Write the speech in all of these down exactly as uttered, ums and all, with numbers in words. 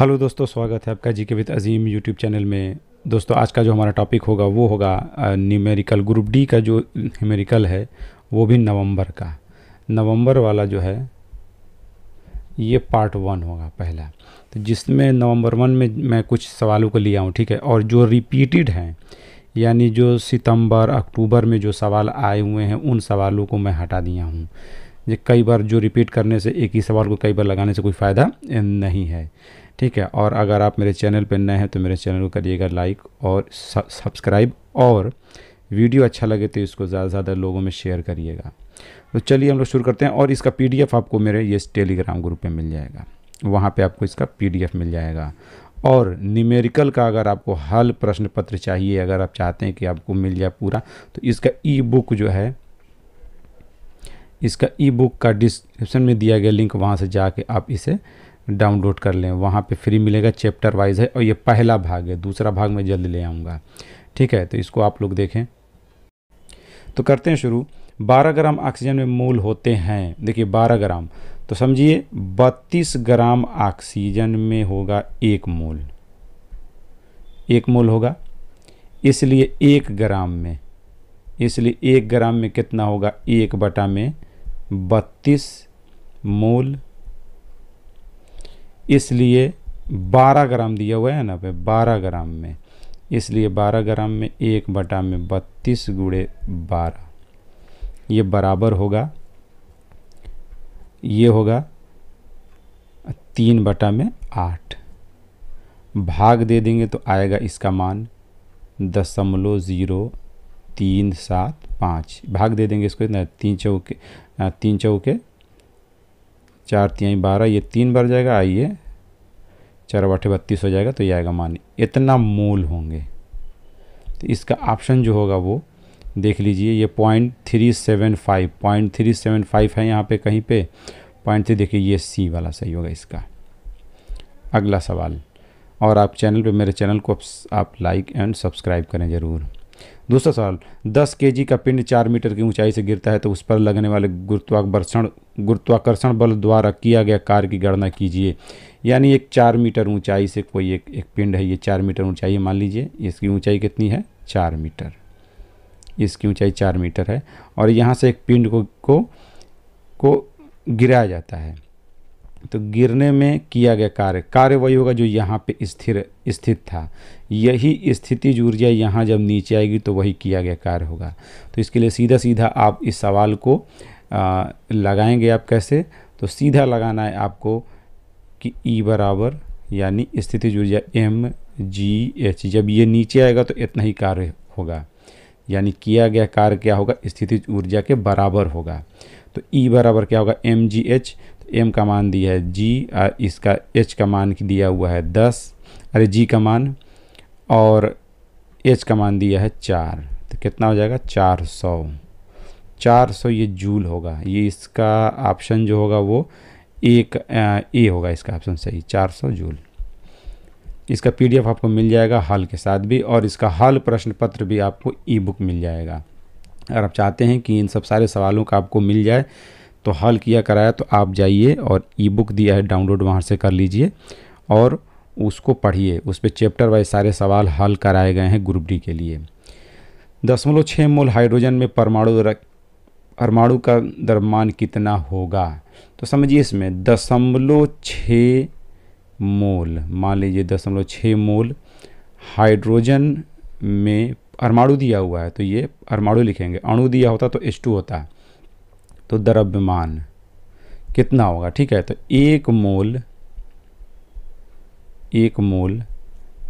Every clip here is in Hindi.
हेलो दोस्तों, स्वागत है आपका GK with Azeem YouTube channel में। दोस्तों आज का जो हमारा टॉपिक होगा वो होगा न्यूमेरिकल ग्रुप डी का, जो न्यूमेरिकल है वो भी नवंबर का। नवंबर वाला जो है ये पार्ट वन होगा पहला, तो जिसमें नवंबर वन में मैं कुछ सवालों को लिया हूँ, ठीक है। और जो रिपीटेड हैं यानी जो सितंबर अक्टूबर में जो सवाल आए हुए हैं उन सवालों को मैं हटा दिया हूँ। ये कई बार जो रिपीट करने से, एक ही सवाल को कई बार लगाने से कोई फ़ायदा नहीं है, ठीक है। और अगर आप मेरे चैनल पर नए हैं तो मेरे चैनल को करिएगा लाइक और सब्सक्राइब, और वीडियो अच्छा लगे तो इसको ज़्यादा से ज़्यादा लोगों में शेयर करिएगा। तो चलिए हम लोग शुरू करते हैं। और इसका पीडीएफ आपको मेरे ये टेलीग्राम ग्रुप पे मिल जाएगा, वहाँ पे आपको इसका पीडीएफ मिल जाएगा। और न्यूमेरिकल का अगर आपको हल प्रश्न पत्र चाहिए, अगर आप चाहते हैं कि आपको मिल जाए पूरा, तो इसका ई बुक जो है, इसका ई बुक का डिस्क्रिप्शन में दिया गया लिंक, वहाँ से जाके आप इसे डाउनलोड कर लें। वहाँ पे फ्री मिलेगा, चैप्टर वाइज है। और ये पहला भाग है, दूसरा भाग मैं जल्द ले आऊँगा, ठीक है। तो इसको आप लोग देखें। तो करते हैं शुरू। बारह ग्राम ऑक्सीजन में मोल होते हैं, देखिए बारह ग्राम, तो समझिए बत्तीस ग्राम ऑक्सीजन में होगा एक मोल, एक मोल होगा, इसलिए एक ग्राम में, इसलिए एक ग्राम में कितना होगा, एक बटा में बत्तीस मोल। इसलिए बारह ग्राम दिया हुआ है ना पे, बारह ग्राम में, इसलिए बारह ग्राम में एक बटा में बत्तीस गुणे बारह, ये बराबर होगा, ये होगा तीन बटा में आठ। भाग दे देंगे तो आएगा इसका मान दशमलव ज़ीरो तीन सात पाँच। भाग दे देंगे इसको इतना, तीन चौके तीन चौके चार, तीन बारह, ये तीन बार जाएगा, आइए चार बाटे बत्तीस हो जाएगा, तो ये आएगा मान इतना मोल होंगे। तो इसका ऑप्शन जो होगा वो देख लीजिए, ये point three seven five point three seven five है यहाँ पे कहीं पे, पॉइंट थ्री, देखिए ये सी वाला सही होगा इसका। अगला सवाल, और आप चैनल पे, मेरे चैनल को आप लाइक एंड सब्सक्राइब करें ज़रूर। दूसरा सवाल, दस केजी का पिंड चार मीटर की ऊंचाई से गिरता है तो उस पर लगने वाले गुरुत्वाकर्षण गुरुत्वाकर्षण बल द्वारा किया गया कार्य की गणना कीजिए। यानी एक चार मीटर ऊंचाई से कोई एक एक पिंड है, ये चार मीटर ऊंचाई मान लीजिए, इसकी ऊंचाई कितनी है, चार मीटर, इसकी ऊंचाई चार मीटर है। और यहाँ से एक पिंड को को, को गिराया जाता है, तो गिरने में किया गया कार्य, कार्य वही होगा जो यहाँ पे स्थिर स्थित था, यही स्थिति ऊर्जा यहाँ जब नीचे आएगी तो वही किया गया कार्य होगा। तो इसके लिए सीधा सीधा आप इस सवाल को आ, लगाएंगे। आप कैसे, तो सीधा लगाना है आपको कि E बराबर यानी स्थिति ऊर्जा एम जी एच, जब ये नीचे आएगा तो इतना ही कार्य होगा, यानी किया गया कार्य क्या होगा, स्थिति ऊर्जा के बराबर होगा। तो E बराबर क्या होगा, एम जी एच, एम का मान दिया है जी, इसका एच का मान दिया हुआ है दस, अरे जी का मान, और एच का मान दिया है चार, तो कितना हो जाएगा चार सौ चार सौ, ये जूल होगा। ये इसका ऑप्शन जो होगा वो एक ए होगा, इसका ऑप्शन सही, चार सौ जूल। इसका पीडीएफ आपको मिल जाएगा हल के साथ भी, और इसका हल प्रश्न पत्र भी आपको ई बुक मिल जाएगा। अगर आप चाहते हैं कि इन सब सारे सवालों का आपको मिल जाए, तो हल किया कराया, तो आप जाइए और ई बुक दिया है डाउनलोड, वहाँ से कर लीजिए और उसको पढ़िए। उस पर चैप्टर वाइज सारे सवाल हल कराए गए हैं ग्रुप डी के लिए। दशमलव छः मोल हाइड्रोजन में परमाणु परमाणु का द्रव्यमान कितना होगा, तो समझिए इसमें दशमलव छः मोल, मान लीजिए दशमलव छः मोल हाइड्रोजन में परमाणु दिया हुआ है, तो ये परमाणु लिखेंगे, अणु दिया होता तो एच टू होता, तो द्रव्यमान कितना होगा, ठीक है। तो एक मोल, एक मोल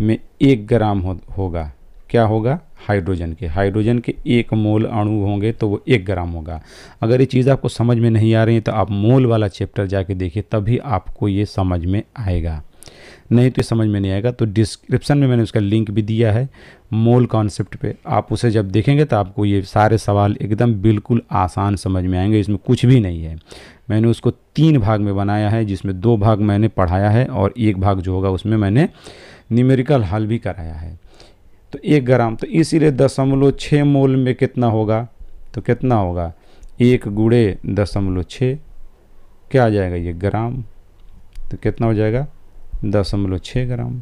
में एक ग्राम हो, होगा क्या होगा, हाइड्रोजन के हाइड्रोजन के एक मोल अणु होंगे तो वो एक ग्राम होगा। अगर ये चीज़ आपको समझ में नहीं आ रही है तो आप मोल वाला चैप्टर जाके देखिए, तभी आपको ये समझ में आएगा, नहीं तो समझ में नहीं आएगा। तो डिस्क्रिप्शन में मैंने उसका लिंक भी दिया है मोल कॉन्सेप्ट पे, आप उसे जब देखेंगे तो आपको ये सारे सवाल एकदम बिल्कुल आसान समझ में आएंगे, इसमें कुछ भी नहीं है। मैंने उसको तीन भाग में बनाया है, जिसमें दो भाग मैंने पढ़ाया है और एक भाग जो होगा उसमें मैंने न्यूमेरिकल हल भी कराया है। तो एक ग्राम, तो इसीलिए दशमलव छः मोल में कितना होगा, तो कितना होगा, एक गुणे दशमलव छः, क्या आ जाएगा ये ग्राम, तो कितना हो जाएगा दशमलव छः ग्राम।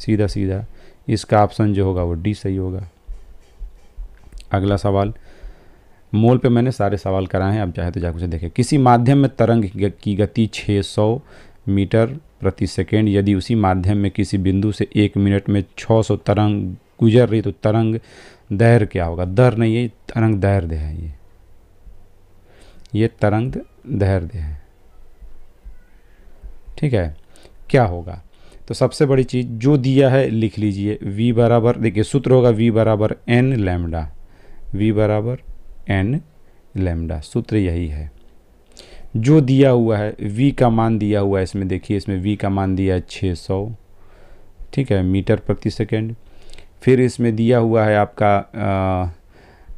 सीधा सीधा इसका ऑप्शन जो होगा वो डी सही होगा। अगला सवाल, मोल पे मैंने सारे सवाल कराए हैं, आप चाहे तो जाकर उसे देखें। किसी माध्यम में तरंग की गति छः सौ मीटर प्रति सेकंड, यदि उसी माध्यम में किसी बिंदु से एक मिनट में छः सौ तरंग गुजर रही तो तरंग दैर्घ्य क्या होगा? दर नहीं है, तरंग दैर्घ्य है, ये ये तरंग दैर्घ्य है। ठीक है, क्या होगा? तो सबसे बड़ी चीज़ जो दिया है लिख लीजिए। v बराबर, देखिए सूत्र होगा v बराबर एन लैम्डा, v बराबर एन लैम्डा, सूत्र यही है। जो दिया हुआ है v का मान दिया हुआ है, इसमें देखिए इसमें v का मान दिया है छः सौ, ठीक है, मीटर प्रति सेकंड। फिर इसमें दिया हुआ है आपका आ,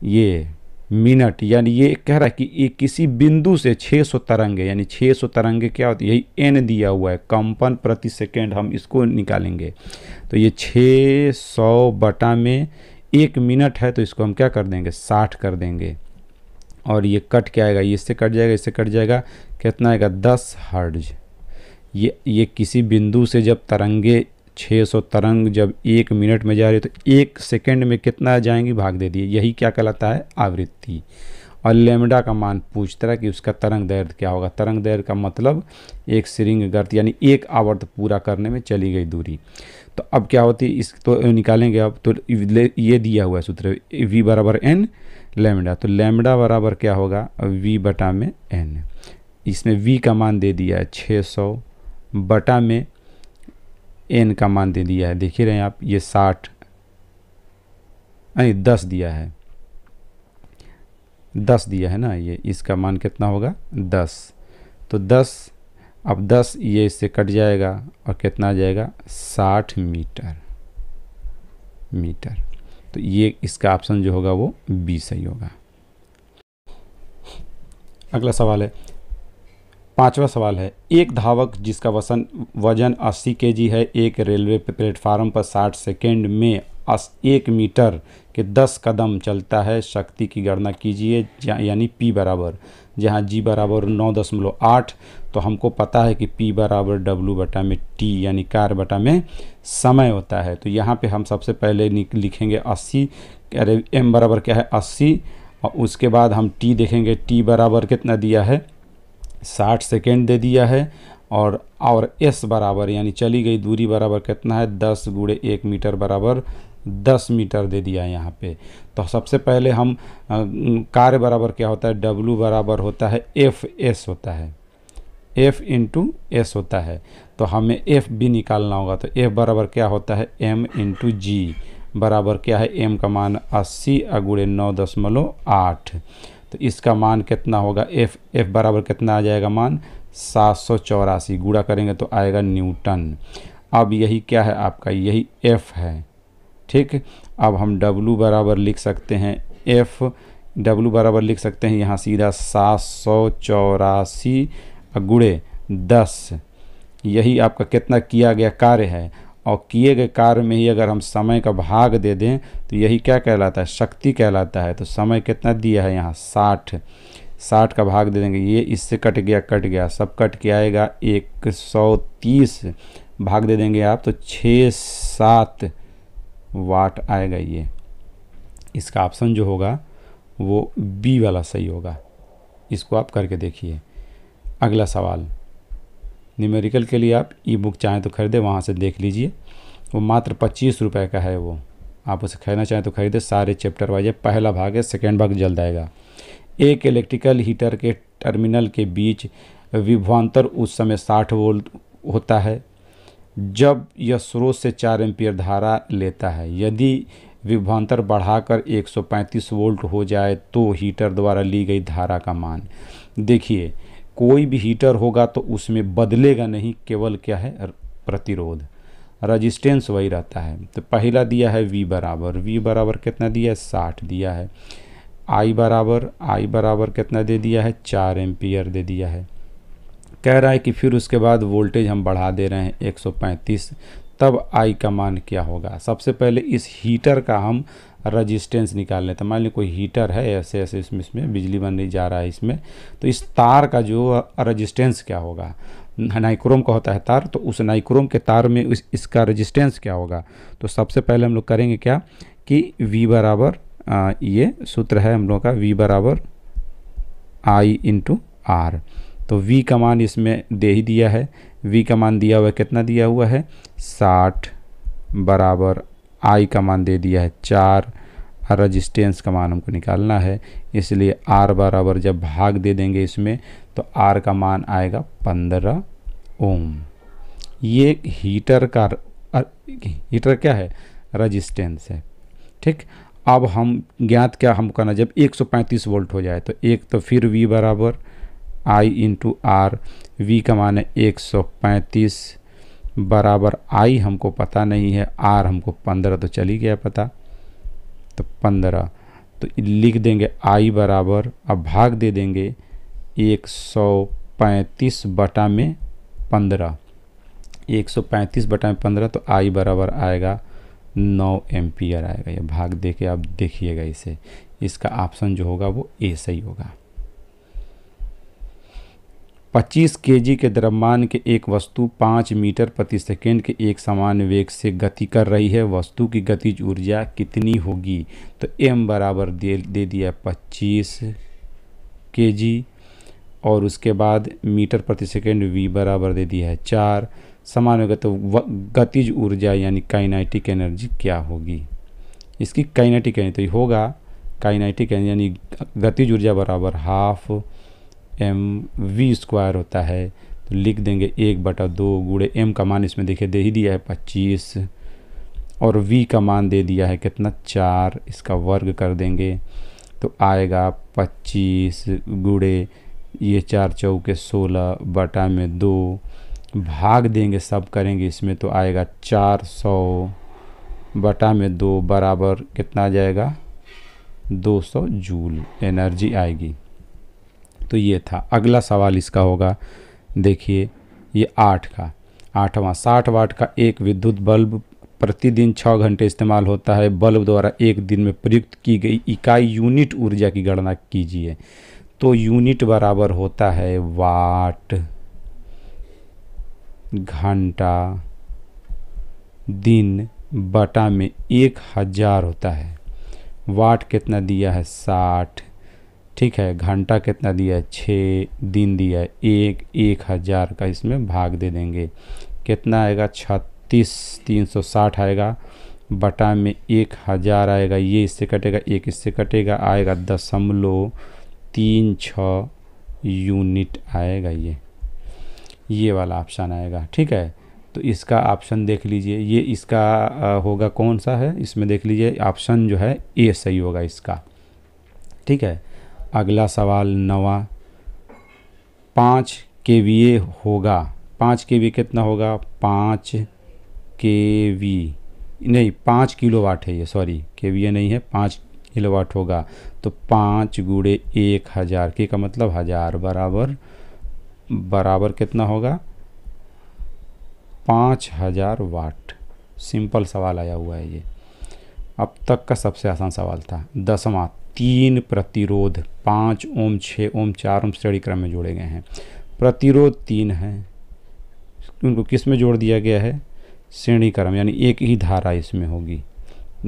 ये मिनट, यानी ये कह रहा है कि ये किसी बिंदु से छः सौ तरंगे, यानी छः सौ तरंगे क्या होती है, यही एन दिया हुआ है, कंपन प्रति सेकंड, हम इसको निकालेंगे। तो ये छः सौ बटा में एक मिनट है तो इसको हम क्या कर देंगे, साठ कर देंगे। और ये कट क्या आएगा, इससे कट जाएगा, इससे कट जाएगा, कितना आएगा दस हर्ट्ज। ये ये किसी बिंदु से जब तरंगे छः सौ तरंग जब एक मिनट में जा रही है तो एक सेकंड में कितना जाएंगी, भाग दे दिए, यही क्या कहलाता है, आवृत्ति। और लैम्डा का मान पूछता है कि उसका तरंग दैर्घ्य क्या होगा। तरंग दैर्घ्य का मतलब एक सिरिंग गर्त, यानी एक आवर्त पूरा करने में चली गई दूरी। तो अब क्या होती है, इस तो निकालेंगे अब, तो ये दिया हुआ है सूत्र v बराबर एन लैम्डा, तो लैम्डा बराबर क्या होगा, v बटा में एन। इसमें v का मान दे दिया है छः सौ बटा में एन का मान दे दिया है, देख ही रहे हैं आप, ये साठ नहीं दस दिया है, दस दिया है ना, ये इसका मान कितना होगा दस। तो दस, अब दस ये इससे कट जाएगा और कितना आ जाएगा साठ मीटर मीटर। तो ये इसका ऑप्शन जो होगा वो बी सही होगा। अगला सवाल है, पांचवा सवाल है, एक धावक जिसका वसन वजन अस्सी केजी है एक रेलवे प्लेटफार्म पर साठ सेकंड में एक मीटर के दस कदम चलता है, शक्ति की गणना कीजिए, यानी पी बराबर, जहाँ जी बराबर नौ दशमलव आठ, तो हमको पता है कि पी बराबर डब्लू बटा में टी, यानी कार बटा में समय होता है। तो यहाँ पे हम सबसे पहले लिखेंगे अस्सी, अरे एम बराबर क्या है अस्सी, और उसके बाद हम टी देखेंगे, टी बराबर कितना दिया है साठ सेकेंड दे दिया है, और और एस बराबर यानी चली गई दूरी बराबर कितना है दस गुणे एक मीटर बराबर दस मीटर दे दिया है यहाँ पे। तो सबसे पहले हम कार्य बराबर क्या होता है, डब्लू बराबर होता है एफ एस होता है, एफ इंटू एस होता है, तो हमें एफ भी निकालना होगा। तो एफ बराबर क्या होता है एम इंटू जी, बराबर क्या है एम का मान अस्सी गुणे नौ दशमलव आठ, तो इसका मान कितना होगा एफ, एफ बराबर कितना आ जाएगा मान सात सौ चौरासी, गुणा करेंगे तो आएगा न्यूटन। अब यही क्या है आपका, यही एफ है, ठीक। अब हम डब्लू बराबर लिख सकते हैं एफ, डब्लू बराबर लिख सकते हैं यहाँ सीधा सात सौ चौरासी गुणे दस, यही आपका कितना किया गया कार्य है, और किए गए कार्य में ही अगर हम समय का भाग दे दें तो यही क्या कहलाता है, शक्ति कहलाता है। तो समय कितना दिया है यहाँ साठ, साठ का भाग दे देंगे, ये इससे कट गया कट गया सब कट के आएगा एक सौ तीस, भाग दे देंगे आप तो छः सात वाट आएगा। ये इसका ऑप्शन जो होगा वो बी वाला सही होगा, इसको आप करके देखिए। अगला सवाल, न्यूमेरिकल के लिए आप ई बुक चाहें तो खरीदें, वहाँ से देख लीजिए, वो मात्र पच्चीस रुपये का है, वो आप उसे खरीदना चाहें तो खरीदें। सारे चैप्टर वाइज है, पहला भाग है, सेकेंड भाग जल्द आएगा। एक इलेक्ट्रिकल हीटर के टर्मिनल के बीच विभवांतर उस समय साठ वोल्ट होता है जब यह स्रोत से चार एम्पीयर धारा लेता है, यदि विभवांतर बढ़ाकर एक सौ पैंतीस वोल्ट हो जाए तो हीटर द्वारा ली गई धारा का मान। देखिए कोई भी हीटर होगा तो उसमें बदलेगा नहीं, केवल क्या है प्रतिरोध, रजिस्टेंस वही रहता है। तो पहला दिया है v बराबर, v बराबर कितना दिया है साठ दिया है, I बराबर I बराबर कितना दे दिया है चार एम्पियर दे दिया है। कह रहा है कि फिर उसके बाद वोल्टेज हम बढ़ा दे रहे हैं एक सौ पैंतीस, तब I का मान क्या होगा। सबसे पहले इस हीटर का हम रजिस्टेंस निकाल लें। तो मान लीजिए कोई हीटर है, ऐसे ऐसे इसमें इसमें बिजली बन रही जा रहा है इसमें, तो इस तार का जो रजिस्टेंस क्या होगा, नाइक्रोम का होता है तार, तो उस नाइक्रोम के तार में इस, इसका रेजिस्टेंस क्या होगा। तो सबसे पहले हम लोग करेंगे क्या कि V बराबर आ, ये सूत्र है हम लोग का V बराबर I इंटू आर। तो V का मान इसमें दे ही दिया है, V का मान दिया हुआ है कितना दिया हुआ है साठ, बराबर I का मान दे दिया है चार, और रजिस्टेंस का मान हमको निकालना है, इसलिए R बराबर जब भाग दे देंगे इसमें तो R का मान आएगा पंद्रह ओम। ये हीटर का हीटर क्या है रजिस्टेंस है, ठीक। अब हम ज्ञात क्या हम करना जब एक सौ पैंतीस वोल्ट हो जाए तो एक तो फिर V बराबर I इंटू आर, वी का मान है एक सौ पैंतीस बराबर I हमको पता नहीं है, R हमको पंद्रह तो चली गया पता, तो पंद्रह तो लिख देंगे I बराबर अब भाग दे देंगे एक सौ पैंतीस बटा में पंद्रह, एक सौ पैंतीस बटा में पंद्रह तो I बराबर आएगा नौ एम्पियर आएगा। ये भाग दे के आप देखिएगा इसे, इसका ऑप्शन जो होगा वो ए सही होगा। पच्चीस केजी के द्रव्यमान के एक वस्तु पाँच मीटर प्रति सेकंड के एक समान वेग से गति कर रही है, वस्तु की गतिज ऊर्जा कितनी होगी। तो m बराबर दे दे दिया पच्चीस केजी और उसके बाद मीटर प्रति सेकंड v बराबर दे दिया है चार, समान होगा तो गतिज ऊर्जा यानी काइनेटिक एनर्जी क्या होगी। इसकी काइनेटिक एनर्जी तो होगा काइनेटिक एनर्जी यानी गतिज ऊर्जा बराबर हाफ एम वी स्क्वायर होता है, तो लिख देंगे एक बटा दो गुड़े एम का मान इसमें देखिए दे ही दिया है पच्चीस और वी का मान दे दिया है कितना चार, इसका वर्ग कर देंगे तो आएगा पच्चीस गुड़े ये चार चौके सोलह बटा में दो, भाग देंगे सब करेंगे इसमें तो आएगा चार सौ बटा में दो बराबर कितना आ जाएगा दो सौ जूल एनर्जी आएगी। तो ये था। अगला सवाल इसका होगा देखिए ये आठ का आठवां, साठ वाट का एक विद्युत बल्ब प्रतिदिन छः घंटे इस्तेमाल होता है, बल्ब द्वारा एक दिन में प्रयुक्त की गई इकाई यूनिट ऊर्जा की गणना कीजिए। तो यूनिट बराबर होता है वाट घंटा दिन बटा में एक हज़ार होता है। वाट कितना दिया है साठ, ठीक है, घंटा कितना दिया है छः, दिन दिया है एक, एक हज़ार का इसमें भाग दे देंगे कितना आएगा छत्तीस तीन सौ साठ आएगा बटा में एक हज़ार आएगा, ये इससे कटेगा एक इससे कटेगा आएगा दशमलव तीन छः यूनिट आएगा, ये ये वाला ऑप्शन आएगा, ठीक है। तो इसका ऑप्शन देख लीजिए ये इसका होगा कौन सा है, इसमें देख लीजिए ऑप्शन जो है ए सही होगा इसका, ठीक है। अगला सवाल नवा, पाँच के वी ए होगा, पाँच के वी कितना होगा पाँच के वी नहीं पाँच किलोवाट है ये, सॉरी के वी ए नहीं है पाँच किलोवाट होगा। तो पाँच गुड़े एक हज़ार के का मतलब हज़ार बराबर बराबर कितना होगा पाँच हज़ार वाट। सिंपल सवाल आया हुआ है ये, अब तक का सबसे आसान सवाल था। दसवां, तीन प्रतिरोध पाँच ओम छः ओम चार ओम श्रेणी क्रम में जोड़े गए हैं, प्रतिरोध तीन हैं उनको किस में जोड़ दिया गया है श्रेणी क्रम, यानी एक ही धारा इसमें होगी,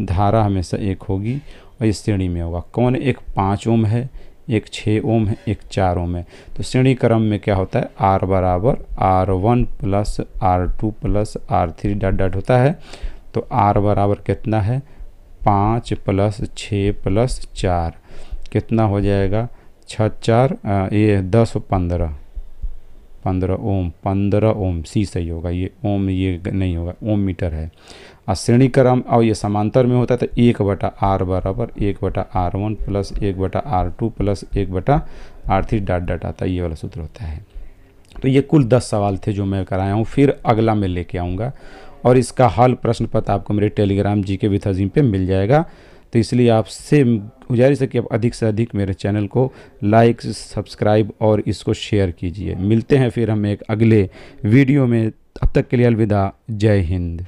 धारा हमेशा एक होगी और इस श्रेणी में होगा कौन, एक पाँच ओम है एक छः ओम है एक चार ओम है। तो श्रेणी क्रम में क्या होता है आर बराबर R one plus R two plus R three dot dot होता है। तो आर बराबर कितना है पाँच प्लस छः प्लस चार कितना हो जाएगा छः चार ये दस पंद्रह पंद्रह ओम पंद्रह ओम सी सही होगा, ये ओम ये नहीं होगा ओम मीटर है। और श्रेणी क्रम और ये समांतर में होता है तो एक बटा आर बराबर एक बटा आर वन प्लस एक बटा आर टू प्लस एक बटा आर थ्री डॉट डॉट आता है, ये वाला सूत्र होता है। तो ये कुल दस सवाल थे जो मैं कराया हूँ, फिर अगला मैं लेके आऊँगा और इसका हल प्रश्न पत्र आपको मेरे टेलीग्राम जीके विद अजीम पे मिल जाएगा। तो इसलिए आपसे गुजारिश है कि आप अधिक से अधिक मेरे चैनल को लाइक सब्सक्राइब और इसको शेयर कीजिए। मिलते हैं फिर हम एक अगले वीडियो में, अब तक के लिए अलविदा, जय हिंद।